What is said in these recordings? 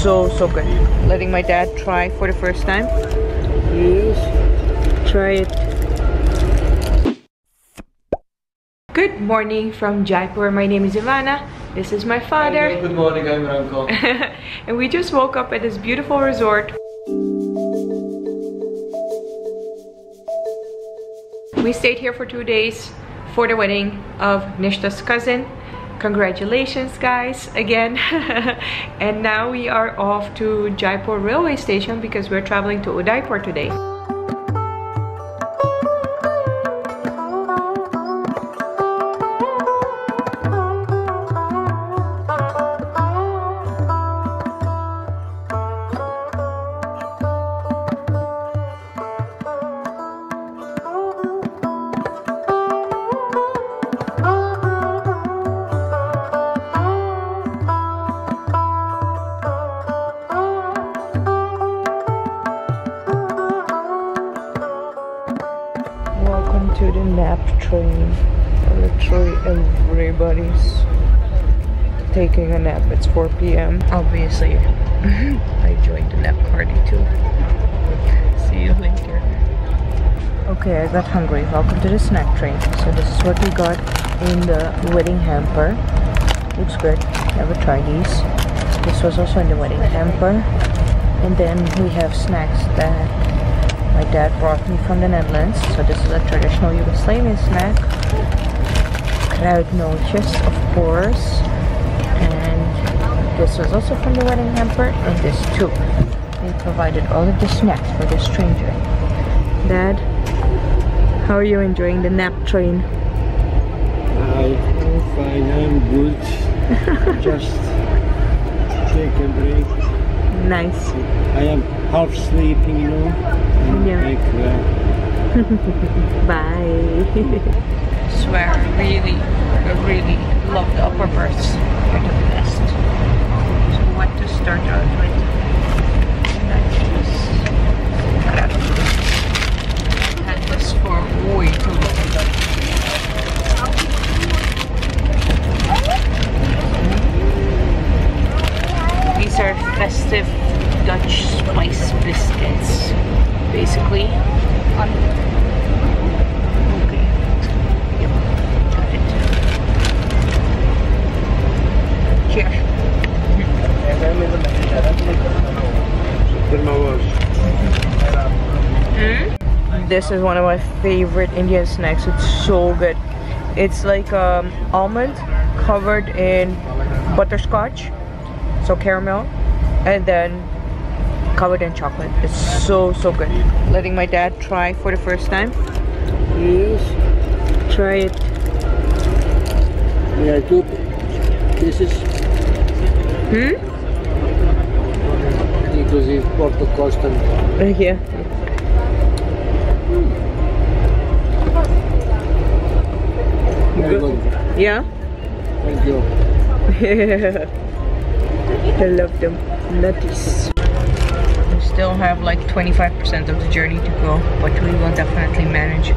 so good. Letting my dad try for the first time. Yes. Try it. Good morning from Jaipur. My name is Ivana. This is my father. Good morning, I'm your uncle. And we just woke up at this beautiful resort. We stayed here for 2 days for the wedding of Nishta's cousin. Congratulations, guys, again. And now we are off to Jaipur railway station because we're traveling to Udaipur today. To the nap train. Literally everybody's taking a nap. It's 4 p.m. Obviously, I joined the nap party too. See you later. Okay, I got hungry. Welcome to the snack train. So this is what we got in the wedding hamper. Looks good. Never tried these. This was also in the wedding hamper. And then we have snacks that my dad brought me from the Netherlands. So this is a traditional Yugoslavian snack. Droognootjes, of course. And this was also from the wedding hamper. And this too. They provided all of the snacks for the stranger. Dad, how are you enjoying the nap train? I'm fine, I'm good. Just take a break. Nice. I am half sleeping, you know. Yeah. Bye. Swear, really love the upper berths. They're the best. So what to start out with? That was for way too long. These are festive Dutch spice biscuits. Basically, okay, yep, got it. Cheers. This is one of my favorite Indian snacks. It's so good. It's like almond covered in butterscotch, so caramel, and then covered in chocolate. It's so good. Letting my dad try for the first time. Yes. Try it. Yeah, two pieces. Inclusive of the cost. Yeah. Very good. Yeah. Thank you. I love them. Nutties. Still have like 25% of the journey to go, but we will definitely manage.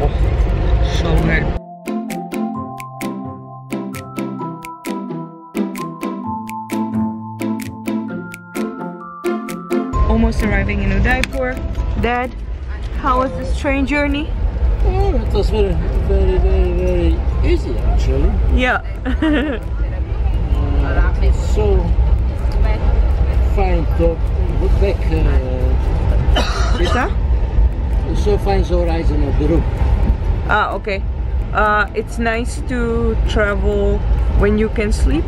Oh, so good. Almost arriving in Udaipur. Dad, how was this train journey? Oh, it was very easy actually. Yeah. So fine, to go back. So fine, the horizon of the room. Ah, okay. It's nice to travel when you can sleep.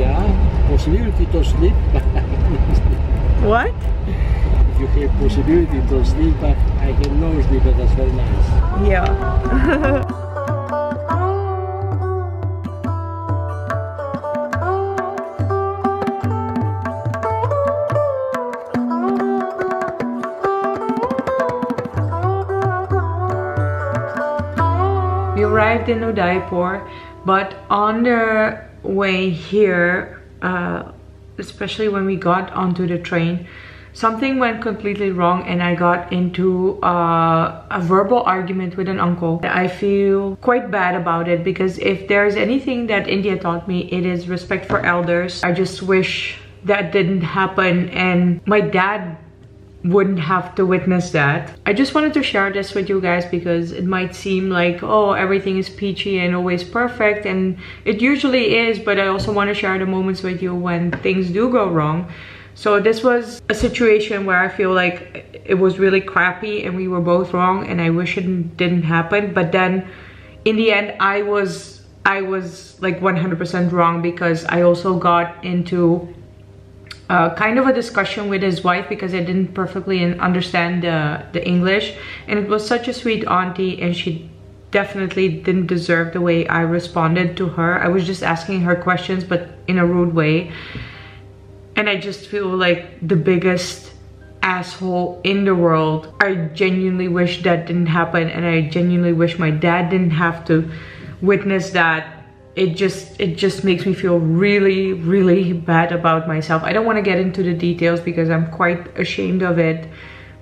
Yeah, possibility to sleep. What? You have possibility to sleep, but I have no sleep, but that's very nice. Yeah. Arrived in Udaipur, but on the way here, especially when we got onto the train, something went completely wrong and I got into a verbal argument with an uncle. I feel quite bad about it because if there's anything that India taught me, it is respect for elders. I just wish that didn't happen and my dad wouldn't have to witness that. I just wanted to share this with you guys because it might seem like, oh, everything is peachy and always perfect, and it usually is, but I also want to share the moments with you when things do go wrong. So this was a situation where I feel like it was really crappy and we were both wrong and I wish it didn't happen, but then in the end I was like 100% wrong because I also got into kind of a discussion with his wife because I didn't perfectly understand the English, and it was such a sweet auntie and she definitely didn't deserve the way I responded to her. I was just asking her questions but in a rude way, and I just feel like the biggest asshole in the world. I genuinely wish that didn't happen and I genuinely wish my dad didn't have to witness that. It just makes me feel really, really bad about myself. I don't want to get into the details because I'm quite ashamed of it.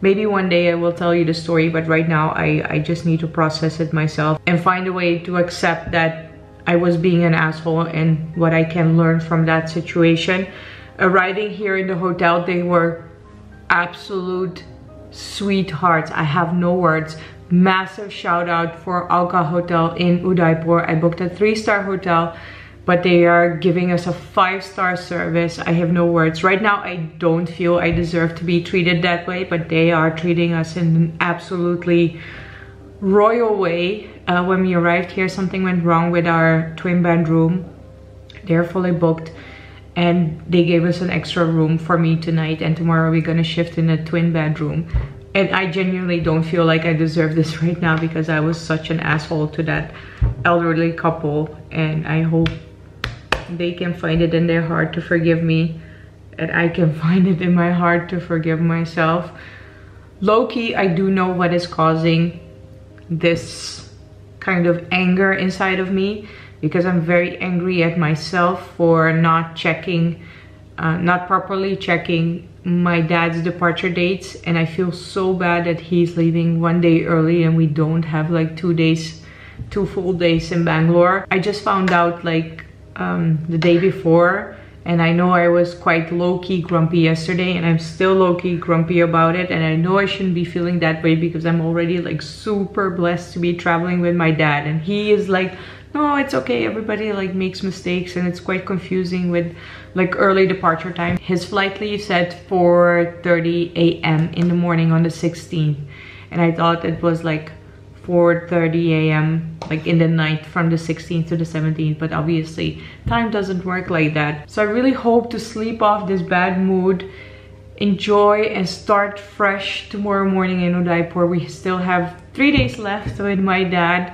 Maybe one day I will tell you the story, but right now I just need to process it myself and find a way to accept that I was being an asshole and what I can learn from that situation. Arriving here in the hotel, they were absolute sweethearts. I have no words. Massive shout out for Alka Hotel in Udaipur. I booked a 3-star hotel, but they are giving us a 5-star service. I have no words. Right now, I don't feel I deserve to be treated that way, but they are treating us in an absolutely royal way. When we arrived here, something went wrong with our twin bedroom. They're fully booked. And they gave us an extra room for me tonight, and tomorrow we're gonna shift in a twin bedroom. And I genuinely don't feel like I deserve this right now because I was such an asshole to that elderly couple, and I hope they can find it in their heart to forgive me and I can find it in my heart to forgive myself. Low-key, I do know what is causing this kind of anger inside of me, because I'm very angry at myself for not checking, not properly checking my dad's departure dates. And I feel so bad that he's leaving one day early and we don't have like 2 days, 2 full days in Bangalore. I just found out like the day before, and I know I was quite low-key grumpy yesterday, and I'm still low-key grumpy about it. And I know I shouldn't be feeling that way because I'm already like super blessed to be traveling with my dad, and he is like, no, it's okay, everybody like makes mistakes, and it's quite confusing with like early departure time. His flight leaves at 4:30 a.m. in the morning on the 16th, and I thought it was like 4:30 a.m. like in the night from the 16th to the 17th, but obviously time doesn't work like that. So I really hope to sleep off this bad mood, enjoy, and start fresh tomorrow morning in Udaipur. We still have 3 days left with my dad.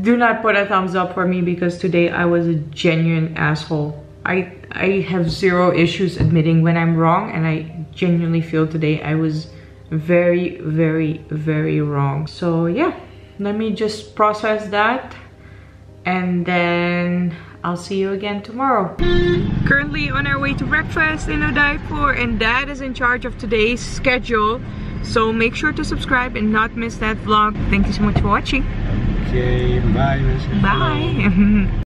Do not put a thumbs up for me because today I was a genuine asshole. I have zero issues admitting when I'm wrong, and I genuinely feel today I was very, very, very wrong. So yeah, let me just process that and then I'll see you again tomorrow. Currently on our way to breakfast in Udaipur, and Dad is in charge of today's schedule. So make sure to subscribe and not miss that vlog. Thank you so much for watching. Okay, bye. Bye.